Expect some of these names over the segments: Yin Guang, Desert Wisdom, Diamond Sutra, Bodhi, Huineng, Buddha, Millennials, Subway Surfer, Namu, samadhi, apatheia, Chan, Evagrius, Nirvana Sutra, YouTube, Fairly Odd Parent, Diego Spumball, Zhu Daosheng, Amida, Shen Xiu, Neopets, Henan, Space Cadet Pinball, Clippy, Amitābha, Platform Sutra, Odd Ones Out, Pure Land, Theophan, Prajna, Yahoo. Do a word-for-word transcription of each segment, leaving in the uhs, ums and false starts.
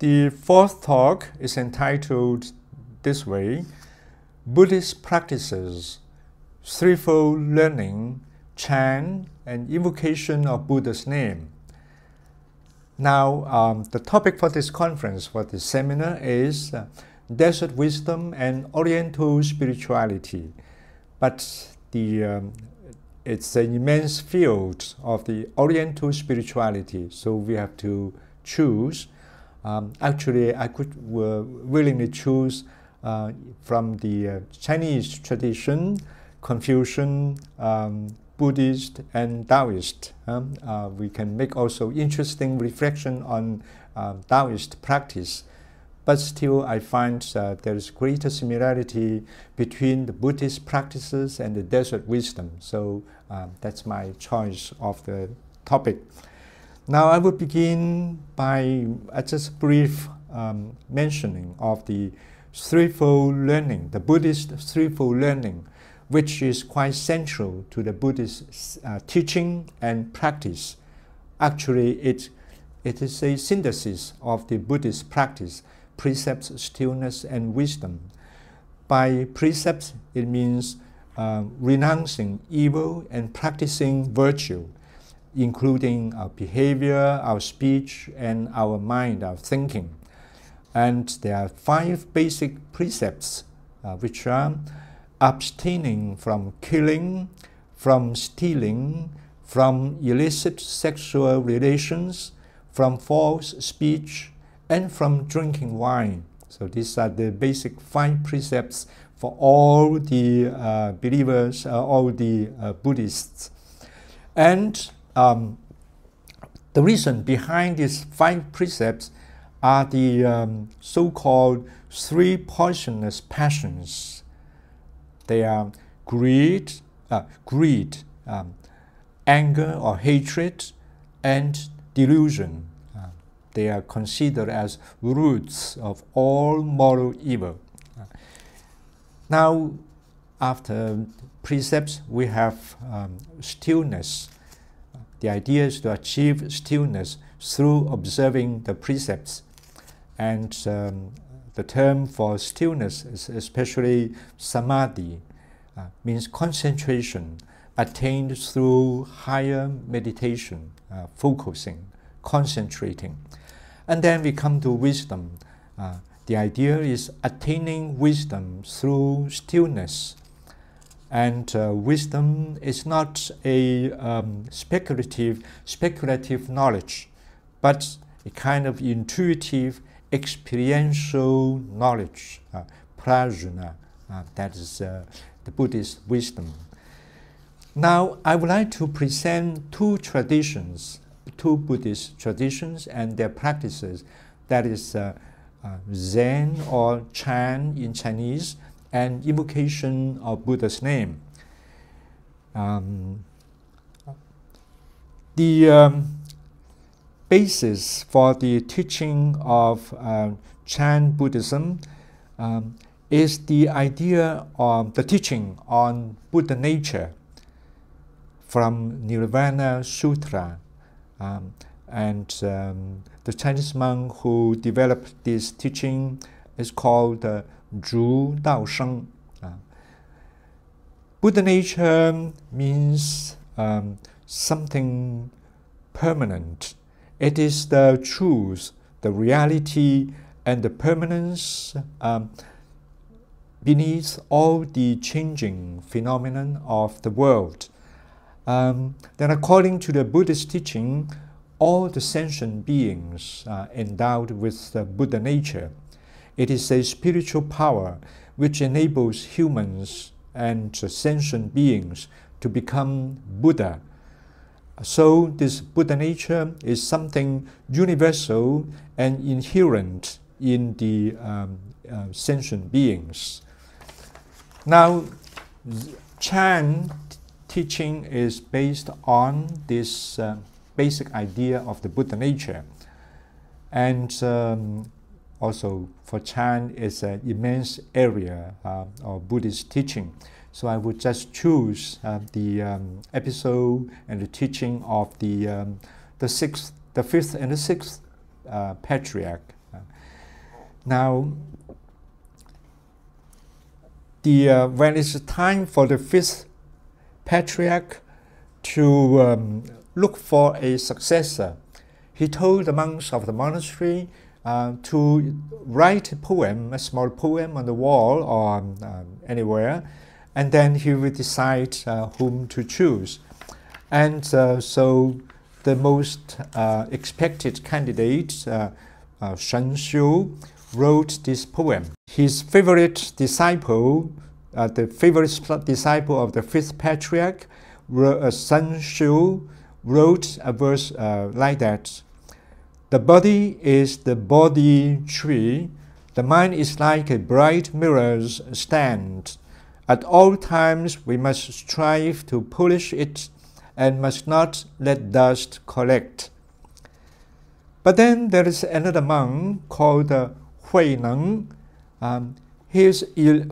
The fourth talk is entitled this way: Buddhist Practices, Threefold Learning, Chan, and Invocation of Buddha's Name. Now, um, the topic for this conference, for this seminar, is uh, Desert Wisdom and Oriental Spirituality. But the, um, it's an immense field of the Oriental spirituality, so we have to choose. Um, actually, I could uh, willingly choose uh, from the uh, Chinese tradition, Confucian, um, Buddhist, and Taoist. Um, uh, we can make also interesting reflection on uh, Taoist practice. But still, I find uh, there is greater similarity between the Buddhist practices and the desert wisdom. So uh, that's my choice of the topic. Now I will begin by uh, just brief um, mentioning of the threefold learning, the Buddhist threefold learning, which is quite central to the Buddhist uh, teaching and practice. Actually, it, it is a synthesis of the Buddhist practice, precepts, stillness, and wisdom. By precepts, it means uh, renouncing evil and practicing virtue, including our behavior, our speech, and our mind, our thinking. And there are five basic precepts, uh, which are abstaining from killing, from stealing, from illicit sexual relations, from false speech, and from drinking wine. So these are the basic five precepts for all the uh, believers, uh, all the uh, Buddhists. And Um, the reason behind these five precepts are the um, so-called three poisonous passions. They are greed, uh, greed, um, anger or hatred, and delusion. Uh, they are considered as roots of all moral evil. Uh, now, after precepts, we have um, stillness. The idea is to achieve stillness through observing the precepts. And um, the term for stillness is especially samadhi, uh, means concentration attained through higher meditation, uh, focusing, concentrating. And then we come to wisdom. Uh, the idea is attaining wisdom through stillness. And uh, wisdom is not a um, speculative, speculative knowledge, but a kind of intuitive, experiential knowledge, uh, prajna. Uh, that is uh, the Buddhist wisdom. Now, I would like to present two traditions, two Buddhist traditions and their practices. That is uh, uh, Zen or Chan in Chinese, and invocation of Buddha's name. Um, the um, basis for the teaching of uh, Chan Buddhism um, is the idea of the teaching on Buddha nature from Nirvana Sutra. Um, and um, the Chinese monk who developed this teaching is called uh, Zhu Daosheng. Uh, Buddha nature means um, something permanent. It is the truth, the reality, and the permanence um, beneath all the changing phenomenon of the world. Um, then according to the Buddhist teaching, all the sentient beings are endowed with the Buddha nature. It is a spiritual power which enables humans and sentient beings to become Buddha. So this Buddha nature is something universal and inherent in the um, uh, sentient beings. Now, Chan teaching is based on this uh, basic idea of the Buddha nature. And um, also, for Chan, it's an immense area uh, of Buddhist teaching. So I would just choose uh, the um, episode and the teaching of the um, the sixth, the fifth, and the sixth uh, patriarch. Uh, Now, the uh, when it's time for the fifth patriarch to um, look for a successor, he told the monks of the monastery uh, to write a poem, a small poem on the wall or um, anywhere, and then he would decide uh, whom to choose. And uh, so the most uh, expected candidate, uh, uh, Shen Xiu, wrote this poem. His favorite disciple, uh, the favorite disciple of the fifth patriarch, uh, Shen Xiu, wrote a verse uh, like that. The body is the Bodhi tree. The mind is like a bright mirror's stand. At all times we must strive to polish it and must not let dust collect. But then there is another monk called uh, Huineng. Um, he is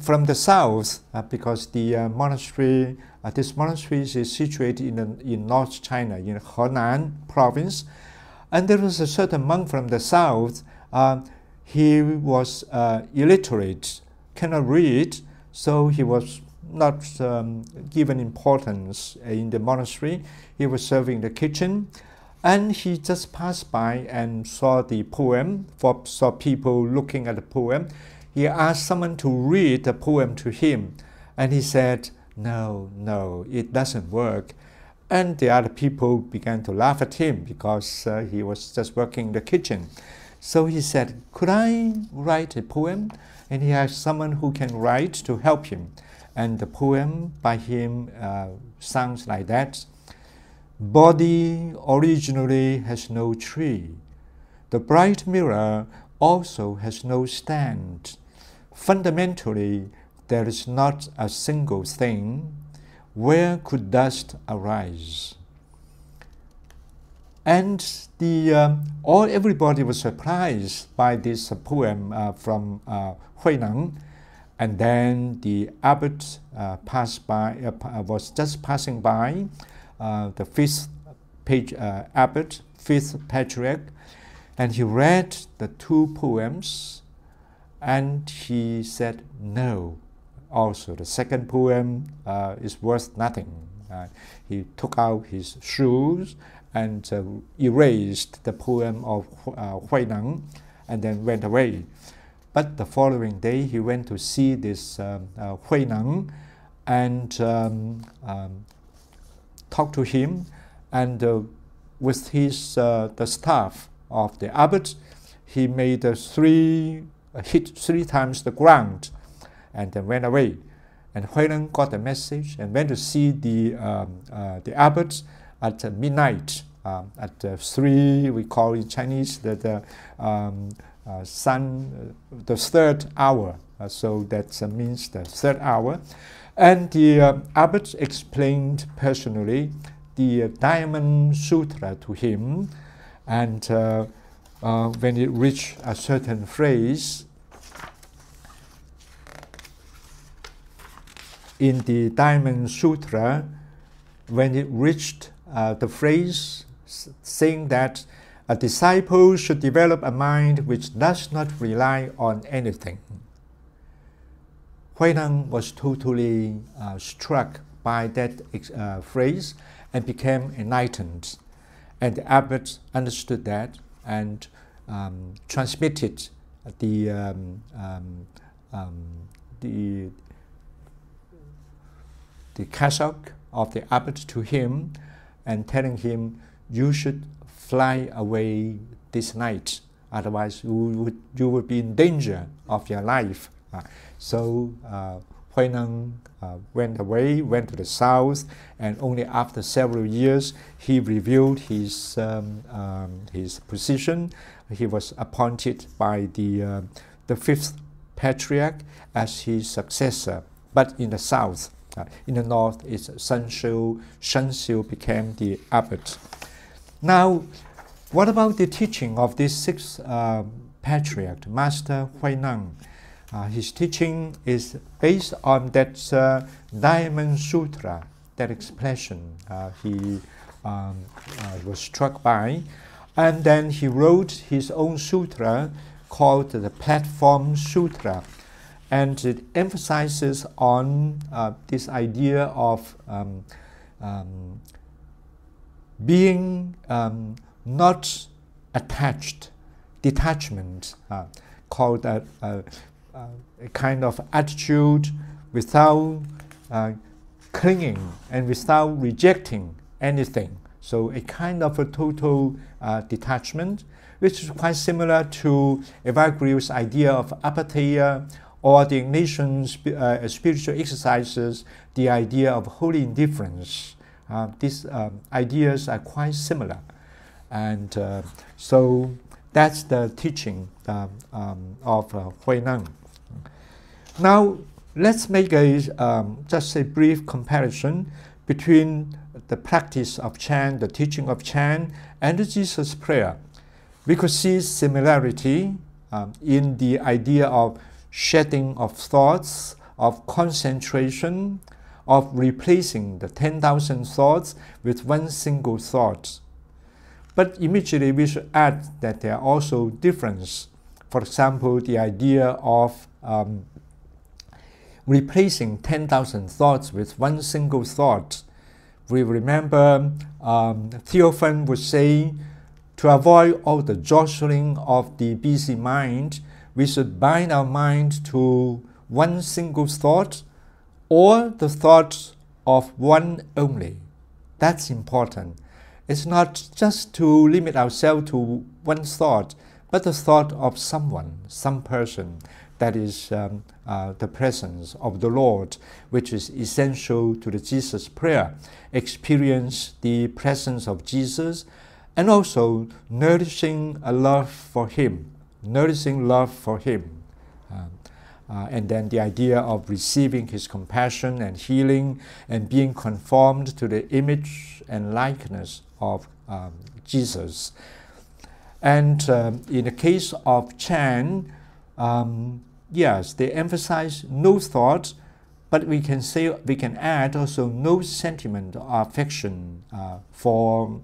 from the south uh, because the uh, monastery, uh, this monastery is situated in, uh, in North China, in Henan province. And there was a certain monk from the south. Uh, he was uh, illiterate, cannot read, so he was not um, given importance in the monastery. He was serving in the kitchen, and he just passed by and saw the poem, saw people looking at the poem. He asked someone to read the poem to him, and he said, no, no, it doesn't work. And the other people began to laugh at him because uh, he was just working in the kitchen. So he said, could I write a poem? And he asked someone who can write to help him. And the poem by him uh, sounds like that. Body originally has no tree. The bright mirror also has no stand. Fundamentally, there is not a single thing. Where could dust arise? And the, um, all everybody was surprised by this uh, poem uh, from uh, Huineng. And then the abbot uh, passed by, uh, was just passing by, uh, the fifth page, uh, abbot, fifth patriarch, and he read the two poems, and he said no. Also, the second poem uh, is worth nothing. Uh, he took out his shoes and uh, erased the poem of uh, Huineng, and then went away. But the following day, he went to see this um, uh, Huineng and um, um, talked to him. And uh, with his uh, the staff of the abbot, he made a three a hit three times the ground, and then went away. And Huineng got the message and went to see the um, uh, the abbot at midnight. Uh, at uh, three, we call in Chinese that. Uh, um, Uh, sun, uh, the third hour, uh, so that uh, means the third hour. And the uh, abbot explained personally the uh, Diamond Sutra to him, and uh, uh, when it reached a certain phrase in the Diamond Sutra, when it reached uh, the phrase saying that a disciple should develop a mind which does not rely on anything, Huineng was totally uh, struck by that uh, phrase and became enlightened. And the abbot understood that and um, transmitted the, um, um, um, the, the cassock of the abbot to him and telling him, you should fly away this night, otherwise you would, you would be in danger of your life. Uh, so uh, Huineng uh, went away, went to the south, and only after several years he revealed his, um, um, his position. He was appointed by the, uh, the fifth patriarch as his successor, but in the south. Uh, in the north, it's Shen Xiu. Shen Xiu became the abbot. Now, what about the teaching of this sixth uh, patriarch, Master Huineng? Uh, his teaching is based on that uh, Diamond Sutra, that expression uh, he um, uh, was struck by. And then he wrote his own sutra, called the Platform Sutra, and it emphasizes on uh, this idea of um, um, being um, not attached, detachment, uh, called a, a, a kind of attitude without uh, clinging and without rejecting anything. So a kind of a total uh, detachment, which is quite similar to Evagrius' idea of apatheia, or the Ignatian's uh, spiritual exercises, the idea of holy indifference. Uh, these um, ideas are quite similar. And uh, so that's the teaching um, um, of uh, Huineng. Now, let's make a, um, just a brief comparison between the practice of Chan, the teaching of Chan, and the Jesus prayer. We could see similarity um, in the idea of shedding of thoughts, of concentration, of replacing the ten thousand thoughts with one single thought. But immediately we should add that there are also differences. For example, the idea of um, replacing ten thousand thoughts with one single thought. We remember um, Theophan would say, to avoid all the jostling of the busy mind, we should bind our mind to one single thought, or the thought of one only. That's important. It's not just to limit ourselves to one thought, but the thought of someone, some person. That is um, uh, the presence of the Lord, which is essential to the Jesus prayer. Experience the presence of Jesus, and also nourishing a love for Him, nourishing love for Him. Um, Uh, and then the idea of receiving His compassion and healing, and being conformed to the image and likeness of um, Jesus. And um, in the case of Chan, um, yes, they emphasize no thought, but we can say, we can add also no sentiment or affection uh, for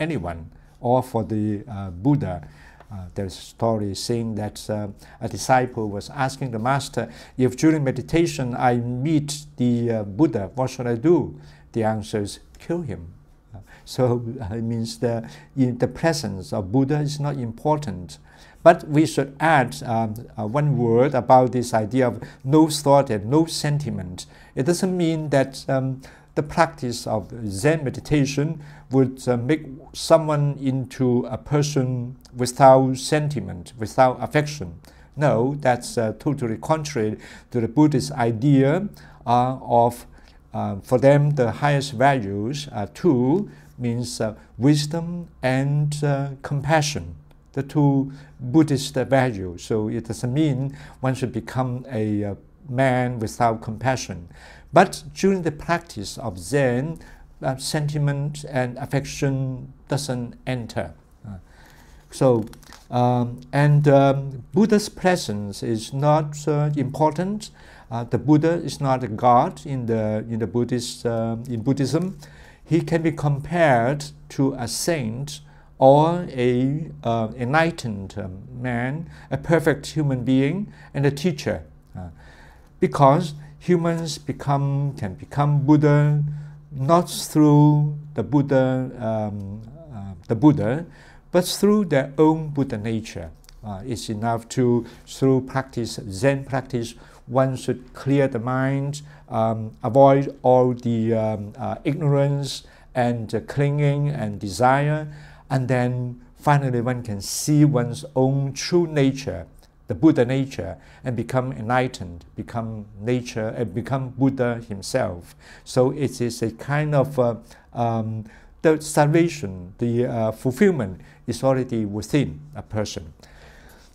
anyone or for the uh, Buddha. Uh, there's a story saying that uh, a disciple was asking the master, if during meditation I meet the uh, Buddha, what should I do? The answer is, kill him. Uh, so uh, it means the, in the presence of Buddha is not important. But we should add um, uh, one word about this idea of no thought and no sentiment. It doesn't mean that um, the practice of Zen meditation would uh, make someone into a person without sentiment, without affection. No, that's uh, totally contrary to the Buddhist idea uh, of, uh, for them, the highest values are two, means uh, wisdom and uh, compassion, the two Buddhist values. So it doesn't mean one should become a uh, man without compassion. But during the practice of Zen, uh, sentiment and affection doesn't enter. Uh, so, um, and um, Buddha's presence is not uh, important. Uh, the Buddha is not a god in the in the Buddhist uh, in Buddhism. He can be compared to a saint or a uh, enlightened um, man, a perfect human being, and a teacher, uh, because humans become, can become Buddha not through the Buddha, um, uh, the Buddha, but through their own Buddha nature. Uh, it's enough to, through practice, Zen practice, one should clear the mind, um, avoid all the um, uh, ignorance and uh, clinging and desire, and then finally one can see one's own true nature, the Buddha nature, and become enlightened, become nature, and become Buddha himself. So it is a kind of uh, um, the salvation, the uh, fulfillment is already within a person.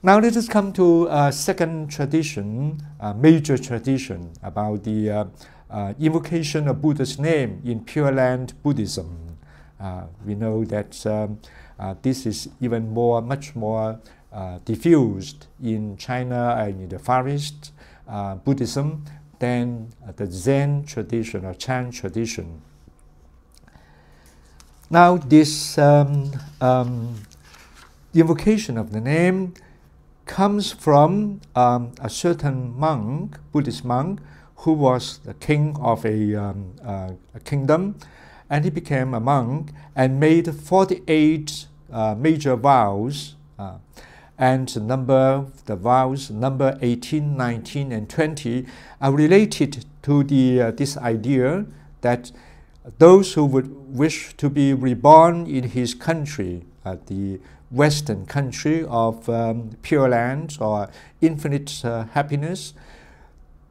Now let us come to a uh, second tradition, a major tradition about the uh, uh, invocation of Buddha's name in Pure Land Buddhism. Uh, we know that um, uh, this is even more, much more Uh, diffused in China and in the Far East uh, Buddhism than uh, the Zen tradition or Chan tradition. Now this um, um, invocation of the name comes from um, a certain monk, Buddhist monk, who was the king of a, um, uh, a kingdom, and he became a monk and made forty-eight uh, major vows, uh, and the number the vows number eighteen, nineteen, and twenty are related to the uh, this idea that those who would wish to be reborn in his country, uh, the Western country of um, Pure Land or infinite uh, happiness,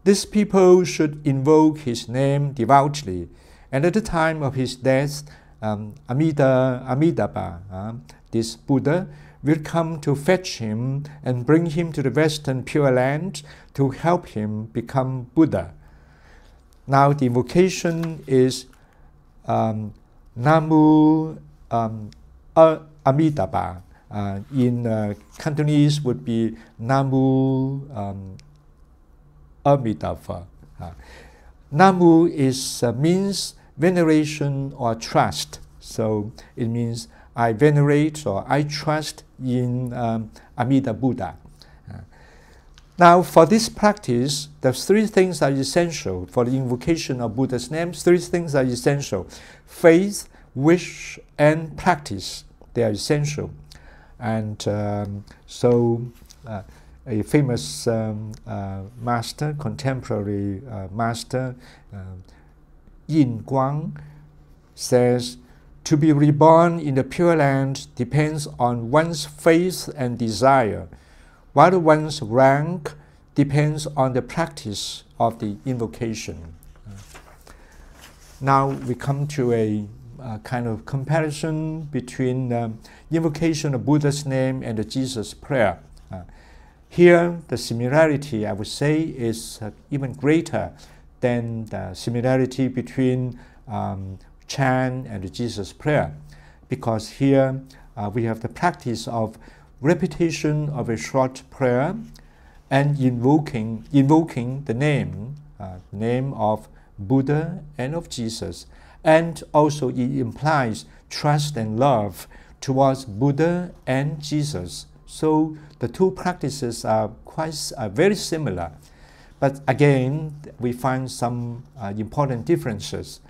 these people should invoke his name devoutly. And at the time of his death, um, Amida, Amitābha, uh, this Buddha, will come to fetch him and bring him to the Western Pure Land to help him become Buddha. Now the invocation is um, Namu um, Amitābha. Uh, in uh, Cantonese would be Namu um, Amitābha. Uh, Namu is, uh, means veneration or trust. So it means I venerate or I trust in um, Amida Buddha. Uh, now for this practice, the three things are essential for the invocation of Buddha's name. Three things are essential: faith, wish, and practice. They are essential. And um, so uh, a famous um, uh, master, contemporary uh, master, uh, Yin Guang, says, "To be reborn in the Pure Land depends on one's faith and desire, while one's rank depends on the practice of the invocation." Uh, now we come to a Uh, kind of comparison between um, invocation of Buddha's name and the Jesus prayer. Uh, here, the similarity, I would say, is uh, even greater than the similarity between um, Chan and the Jesus prayer, because here uh, we have the practice of repetition of a short prayer and invoking, invoking the name, uh, name of Buddha and of Jesus. And also it implies trust and love towards Buddha and Jesus. So the two practices are quite are very similar, but again we find some uh, important differences.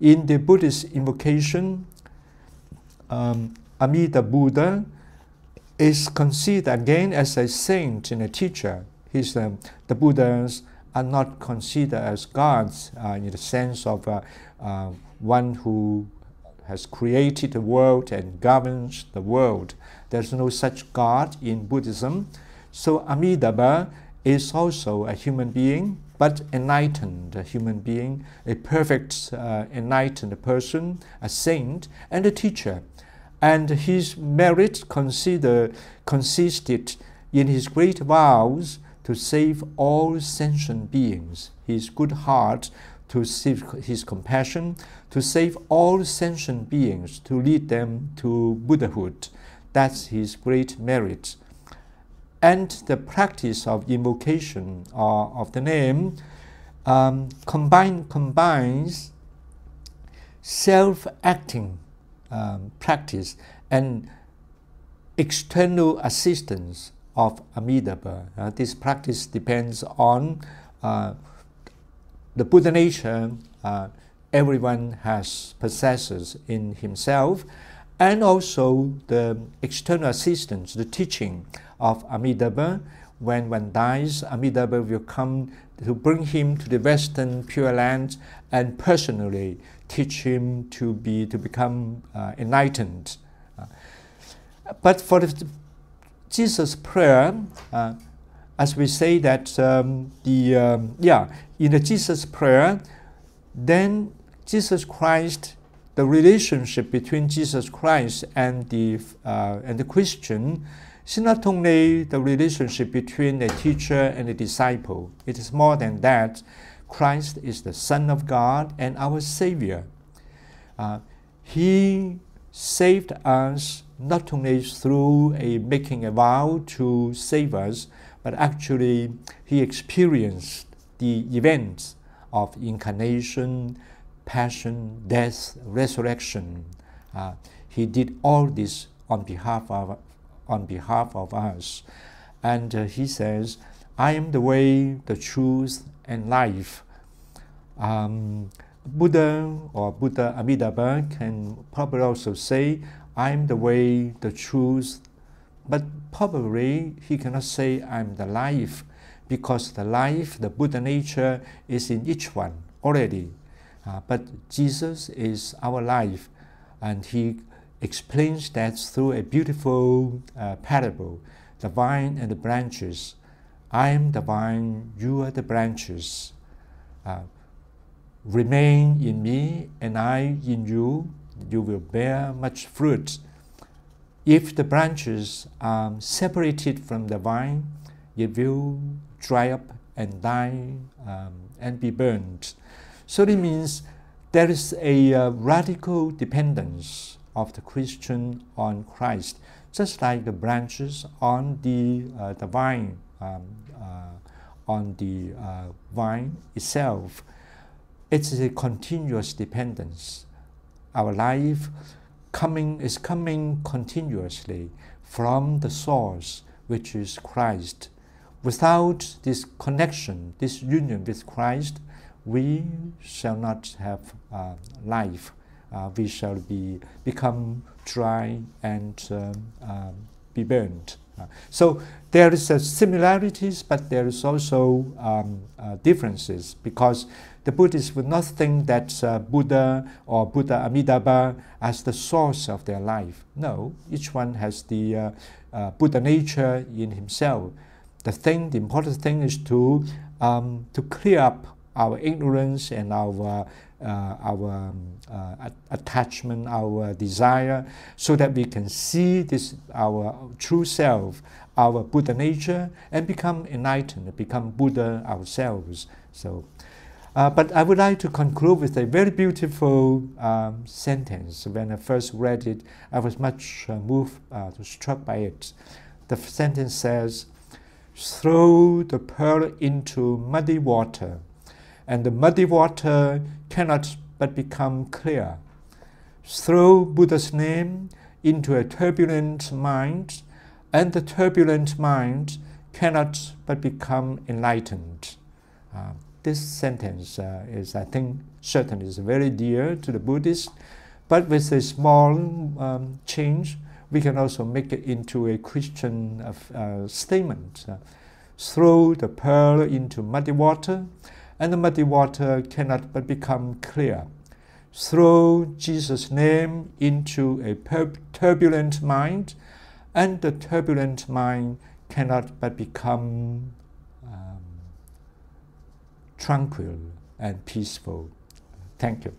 In the Buddhist invocation, um, Amida Buddha is considered again as a saint and a teacher. He's um, the Buddha's are not considered as gods uh, in the sense of uh, uh, one who has created the world and governs the world. There's no such god in Buddhism. So Amitābha is also a human being, but enlightened a human being, a perfect uh, enlightened person, a saint, and a teacher. And his merit consider, consisted in his great vows to save all sentient beings, his good heart, to save his compassion, to save all sentient beings, to lead them to Buddhahood. That's his great merit. And the practice of invocation uh, of the name um, combine, combines self-acting um, practice and external assistance of Amitābha. Uh, this practice depends on uh, the Buddha nature uh, everyone has possesses in himself, and also the external assistance, the teaching of Amitābha. When one dies, Amitābha will come to bring him to the Western Pure Land and personally teach him to be to become uh, enlightened. Uh, but for the Jesus' prayer, uh, as we say that um, the um, yeah in the Jesus' prayer, then Jesus Christ, the relationship between Jesus Christ and the uh, and the Christian, is not only the relationship between a teacher and a disciple. It is more than that. Christ is the Son of God and our Savior. Uh, he saved us not only through a making a vow to save us, but actually he experienced the events of incarnation, passion, death, resurrection. Uh, he did all this on behalf of on behalf of us, and uh, he says, I am the way, the truth, and life. Um, Buddha or Buddha Amitābha can probably also say, I am the way, the truth, but probably he cannot say I am the life, because the life, the Buddha nature is in each one already. Uh, but Jesus is our life, and he explains that through a beautiful uh, parable, the vine and the branches. I am the vine, you are the branches. Uh, Remain in me, and I in you, you will bear much fruit. If the branches are separated from the vine, it will dry up and die um, and be burned. So it means there is a uh, radical dependence of the Christian on Christ, just like the branches on the, uh, the vine, um, uh, on the uh, vine itself. It's a continuous dependence. Our life coming is coming continuously from the source, which is Christ. Without this connection, this union with Christ, we shall not have uh, life. Uh, we shall be become dry and um, um, be burned. Uh, so there is a similarities, but there is also um, uh, differences, because the Buddhists would not think that uh, Buddha or Buddha Amitābha as the source of their life. No, each one has the uh, uh, Buddha nature in himself. The thing, the important thing is to um, to clear up our ignorance and our uh, our um, uh, attachment, our desire, so that we can see this our true self, our Buddha nature, and become enlightened, become Buddha ourselves. So. Uh, but I would like to conclude with a very beautiful um, sentence. When I first read it, I was much uh, moved, uh, struck by it. The sentence says, throw the pearl into muddy water, and the muddy water cannot but become clear. Throw Buddha's name into a turbulent mind, and the turbulent mind cannot but become enlightened. Uh, This sentence uh, is, I think, certainly is very dear to the Buddhists, but with a small um, change, we can also make it into a Christian uh, uh, statement. Uh, Throw the pearl into muddy water, and the muddy water cannot but become clear. Throw Jesus' name into a turbulent mind, and the turbulent mind cannot but become tranquil and peaceful. Thank you.